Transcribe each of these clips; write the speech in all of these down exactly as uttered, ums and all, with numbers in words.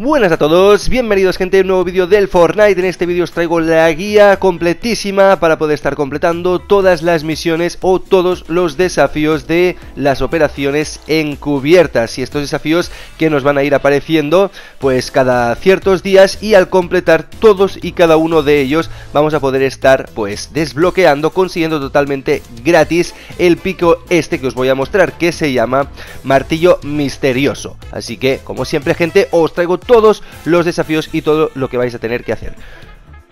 Buenas a todos, bienvenidos gente a un nuevo vídeo del Fortnite. En este vídeo os traigo la guía completísima para poder estar completando todas las misiones o todos los desafíos de las operaciones encubiertas. Y estos desafíos que nos van a ir apareciendo pues cada ciertos días, y al completar todos y cada uno de ellos vamos a poder estar pues desbloqueando, consiguiendo totalmente gratis el pico este que os voy a mostrar, que se llama Martillo Misterioso. Así que como siempre gente, os traigo todos los desafíos y todo lo que vais a tener que hacer.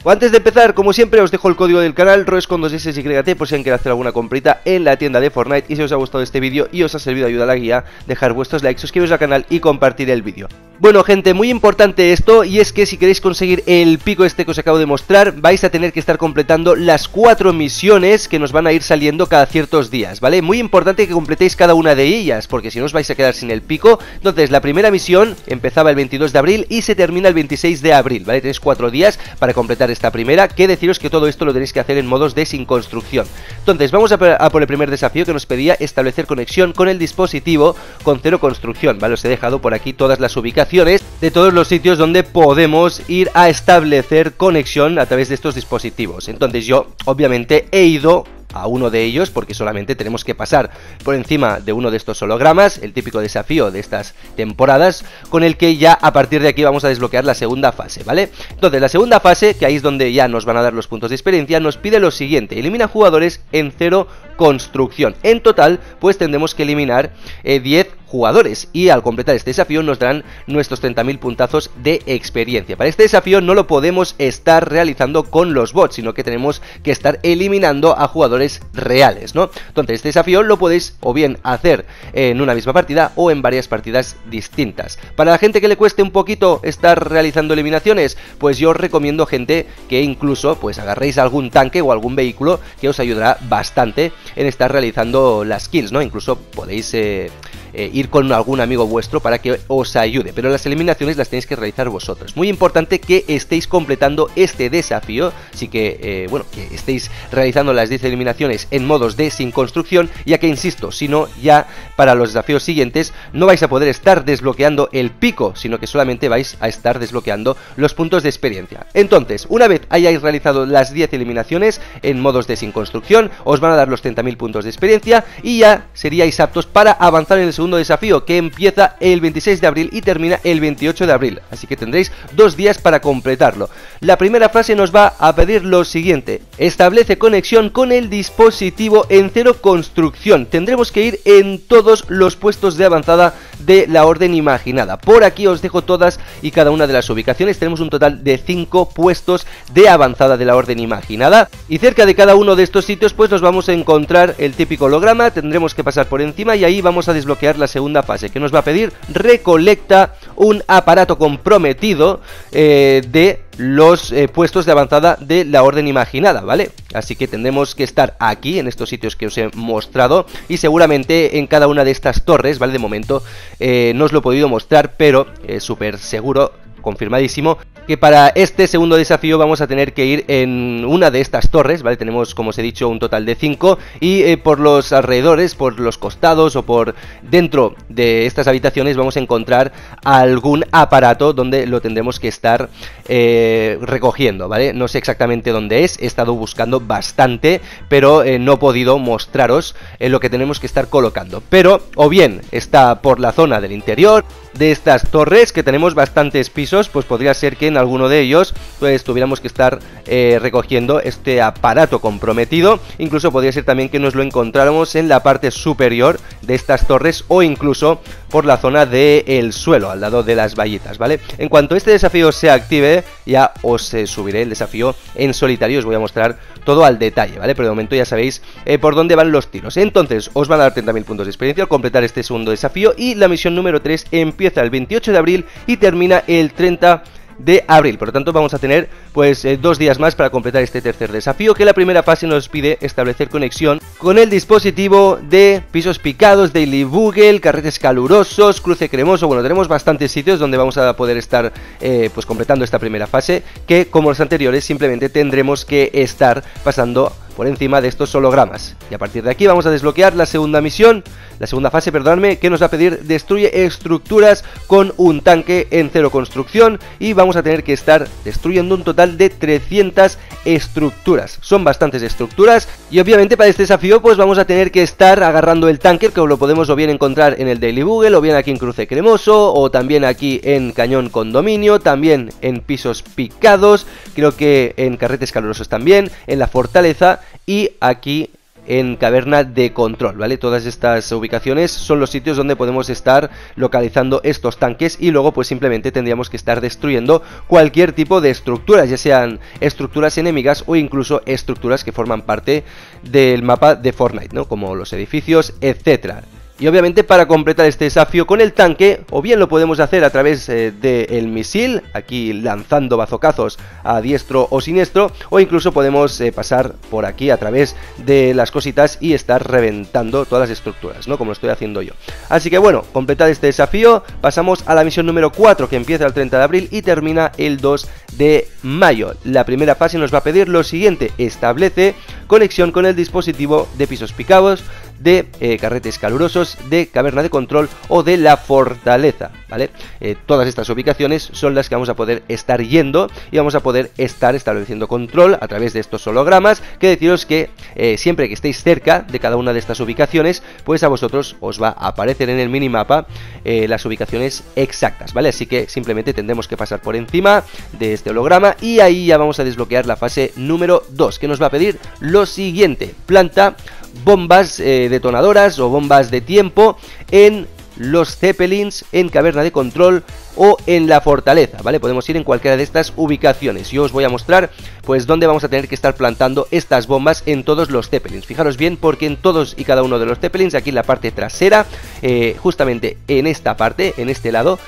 Antes de empezar, como siempre, os dejo el código del canal RoEssYT con dos ese y griega te por si han querido hacer alguna comprita en la tienda de Fortnite. Y si os ha gustado este vídeo y os ha servido de ayuda a la guía, dejar vuestros likes, suscribiros al canal y compartir el vídeo. Bueno gente, muy importante esto, y es que si queréis conseguir el pico este que os acabo de mostrar, vais a tener que estar completando las cuatro misiones que nos van a ir saliendo cada ciertos días, ¿vale? Muy importante que completéis cada una de ellas, porque si no os vais a quedar sin el pico. Entonces la primera misión empezaba el veintidós de abril y se termina el veintiséis de abril, ¿vale? Tenéis cuatro días para completar esta primera, que deciros que todo esto lo tenéis que hacer en modos de sin construcción. Entonces vamos a por el primer desafío que nos pedía establecer conexión con el dispositivo con cero construcción, ¿vale? Os he dejado por aquí todas las ubicaciones de todos los sitios donde podemos ir a establecer conexión a través de estos dispositivos. Entonces yo obviamente he ido a uno de ellos, porque solamente tenemos que pasar por encima de uno de estos hologramas, el típico desafío de estas temporadas, con el que ya a partir de aquí vamos a desbloquear la segunda fase, ¿vale? Entonces la segunda fase, que ahí es donde ya nos van a dar los puntos de experiencia, nos pide lo siguiente: elimina jugadores en cero construcción. En total pues tendremos que eliminar eh, diez jugadores, y al completar este desafío nos darán nuestros treinta mil puntazos de experiencia. Para este desafío no lo podemos estar realizando con los bots, sino que tenemos que estar eliminando a jugadores reales, ¿no? Entonces este desafío lo podéis o bien hacer en una misma partida o en varias partidas distintas. Para la gente que le cueste un poquito estar realizando eliminaciones, pues yo os recomiendo gente que incluso pues agarréis algún tanque o algún vehículo, que os ayudará bastante en estar realizando las kills, ¿no? Incluso podéis eh, eh, ir con algún amigo vuestro para que os ayude, pero las eliminaciones las tenéis que realizar vosotros. Muy importante que estéis completando este desafío, así que, eh, bueno, que estéis realizando las diez eliminaciones en modos de sin construcción, ya que, insisto, si no, ya para los desafíos siguientes no vais a poder estar desbloqueando el pico, sino que solamente vais a estar desbloqueando los puntos de experiencia. Entonces, una vez hayáis realizado las diez eliminaciones en modos de sin construcción, os van a dar los treinta mil puntos de experiencia y ya seríais aptos para avanzar en el segundo desafío, que empieza el veintiséis de abril y termina el veintiocho de abril, así que tendréis dos días para completarlo. La primera frase nos va a pedir lo siguiente: establece conexión con el dispositivo en cero construcción. Tendremos que ir en todos los puestos de avanzada de la Orden Imaginada. Por aquí os dejo todas y cada una de las ubicaciones. Tenemos un total de cinco puestos de avanzada de la Orden Imaginada, y cerca de cada uno de estos sitios pues nos vamos a encontrar el típico holograma, tendremos que pasar por encima y ahí vamos a desbloquear la segunda fase, que nos va a pedir recolecta un aparato comprometido eh, de los eh, puestos de avanzada de la Orden Imaginada, ¿vale? Así que tendremos que estar aquí, en estos sitios que os he mostrado, y seguramente en cada una de estas torres, ¿vale? De momento eh, no os lo he podido mostrar, pero eh, súper seguro, confirmadísimo, que para este segundo desafío vamos a tener que ir en una de estas torres, ¿vale? Tenemos, como os he dicho, un total de cinco, y eh, por los alrededores, por los costados o por dentro de estas habitaciones vamos a encontrar algún aparato donde lo tendremos que estar eh, recogiendo, ¿vale? No sé exactamente dónde es, he estado buscando bastante, pero eh, no he podido mostraros eh, lo que tenemos que estar colocando. Pero o bien está por la zona del interior de estas torres, que tenemos bastantes pisos, pues podría ser que en alguno de ellos pues tuviéramos que estar eh, recogiendo este aparato comprometido. Incluso podría ser también que nos lo encontráramos en la parte superior de estas torres, o incluso por la zona del suelo, al lado de las vallitas, ¿vale? En cuanto este desafío se active, ya os eh, subiré el desafío en solitario, os voy a mostrar todo al detalle, ¿vale? Pero de momento ya sabéis eh, por dónde van los tiros. Entonces os van a dar treinta mil puntos de experiencia al completar este segundo desafío, y la misión número tres empieza el veintiocho de abril y termina el treinta de abril. Por lo tanto vamos a tener pues eh, dos días más para completar este tercer desafío, que la primera fase nos pide establecer conexión con el dispositivo de Pisos Picados, Daily Google, Carretes Calurosos, Cruce Cremoso. Bueno, tenemos bastantes sitios donde vamos a poder estar eh, pues completando esta primera fase, que como los anteriores simplemente tendremos que estar pasando por encima de estos hologramas. Y a partir de aquí vamos a desbloquear la segunda misión, la segunda fase, perdonadme, que nos va a pedir destruye estructuras con un tanque en cero construcción, y vamos a tener que estar destruyendo un total de trescientas estructuras. Son bastantes estructuras y obviamente para este desafío pues vamos a tener que estar agarrando el tanque, que lo podemos o bien encontrar en el Daily Google, o bien aquí en Cruce Cremoso, o también aquí en Cañón Condominio, también en Pisos Picados, creo que en Carretes Calurosos también, en La Fortaleza y aquí en Caverna de Control, ¿vale? Todas estas ubicaciones son los sitios donde podemos estar localizando estos tanques, y luego pues simplemente tendríamos que estar destruyendo cualquier tipo de estructuras, ya sean estructuras enemigas o incluso estructuras que forman parte del mapa de Fortnite, ¿no? Como los edificios, etcétera. Y obviamente para completar este desafío con el tanque, o bien lo podemos hacer a través eh, del misil, aquí lanzando bazocazos a diestro o siniestro, o incluso podemos eh, pasar por aquí a través de las cositas y estar reventando todas las estructuras, ¿no? Como lo estoy haciendo yo. Así que bueno, completado este desafío, pasamos a la misión número cuatro, que empieza el treinta de abril y termina el dos de mayo. La primera fase nos va a pedir lo siguiente: establece conexión con el dispositivo de Pisos Picados, de eh, Carretes Calurosos, de Caverna de Control o de La Fortaleza, ¿vale? Eh, todas estas ubicaciones son las que vamos a poder estar yendo, y vamos a poder estar estableciendo control a través de estos hologramas, que deciros que eh, siempre que estéis cerca de cada una de estas ubicaciones, pues a vosotros os va a aparecer en el minimapa eh, las ubicaciones exactas, ¿vale? Así que simplemente tendremos que pasar por encima de este holograma, y ahí ya vamos a desbloquear la fase número dos, que nos va a pedir lo siguiente: planta bombas eh, detonadoras o bombas de tiempo en los Zepelins, en Caverna de Control o en La Fortaleza, ¿vale? Podemos ir en cualquiera de estas ubicaciones. Yo os voy a mostrar pues dónde vamos a tener que estar plantando estas bombas en todos los Zepelins. Fijaros bien, porque en todos y cada uno de los Zepelins, aquí en la parte trasera, eh, justamente en esta parte, en este lado,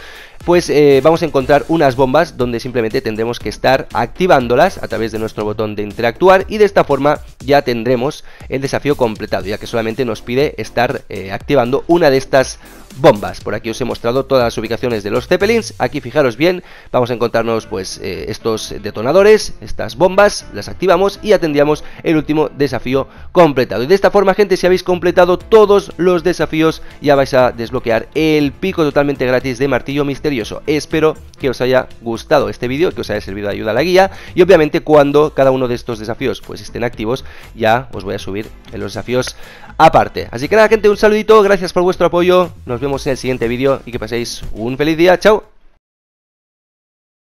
pues eh, vamos a encontrar unas bombas donde simplemente tendremos que estar activándolas a través de nuestro botón de interactuar, y de esta forma ya tendremos el desafío completado, ya que solamente nos pide estar eh, activando una de estas bombas. Por aquí os he mostrado todas las ubicaciones de los Zepelins. Aquí fijaros bien, vamos a encontrarnos pues eh, estos detonadores, estas bombas, las activamos y atendíamos el último desafío completado. Y de esta forma, gente, si habéis completado todos los desafíos, ya vais a desbloquear el pico totalmente gratis de Martillo Misterioso. Espero que os haya gustado este vídeo, que os haya servido de ayuda a la guía, y obviamente cuando cada uno de estos desafíos pues estén activos, ya os voy a subir en los desafíos aparte. Así que nada, gente, un saludito, gracias por vuestro apoyo, nos vemos en el siguiente vídeo y que paséis un feliz día. ¡Chao!